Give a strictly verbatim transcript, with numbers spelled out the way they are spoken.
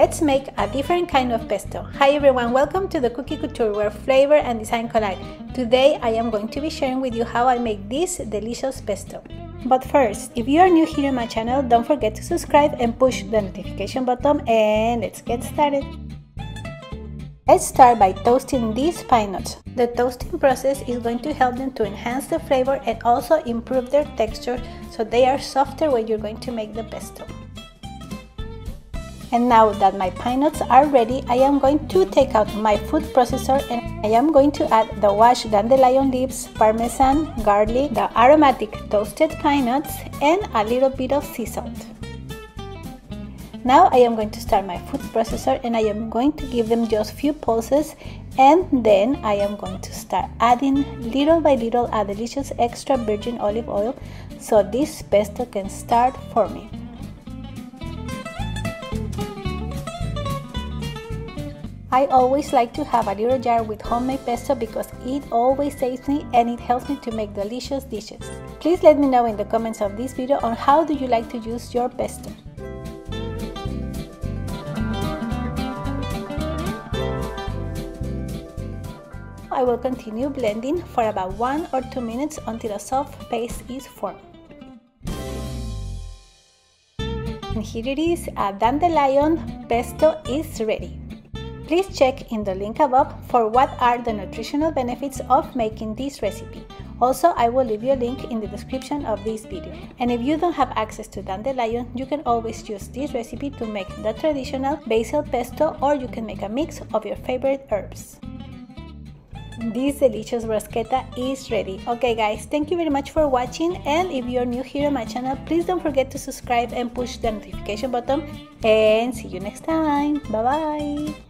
Let's make a different kind of pesto. Hi everyone, welcome to The Cookie Couture, where flavor and design collide. Today I am going to be sharing with you how I make this delicious pesto. But first, if you are new here on my channel, don't forget to subscribe and push the notification button, and let's get started. Let's start by toasting these pine nuts. The toasting process is going to help them to enhance the flavor and also improve their texture so they are softer when you're going to make the pesto. And now that my pine nuts are ready, I am going to take out my food processor and I am going to add the washed dandelion leaves, parmesan, garlic, the aromatic toasted pine nuts, and a little bit of sea salt. Now I am going to start my food processor and I am going to give them just few pulses, and then I am going to start adding little by little a delicious extra virgin olive oil so this pesto can start forming. I always like to have a little jar with homemade pesto because it always saves me and it helps me to make delicious dishes. Please let me know in the comments of this video on how do you like to use your pesto. I will continue blending for about one or two minutes until a soft paste is formed. And here it is, a dandelion pesto is ready. Please check in the link above for what are the nutritional benefits of making this recipe. Also, I will leave you a link in the description of this video. And if you don't have access to dandelion, you can always use this recipe to make the traditional basil pesto, or you can make a mix of your favorite herbs. This delicious bruschetta is ready. Okay guys, thank you very much for watching, and if you're new here on my channel, please don't forget to subscribe and push the notification button, and see you next time. Bye bye!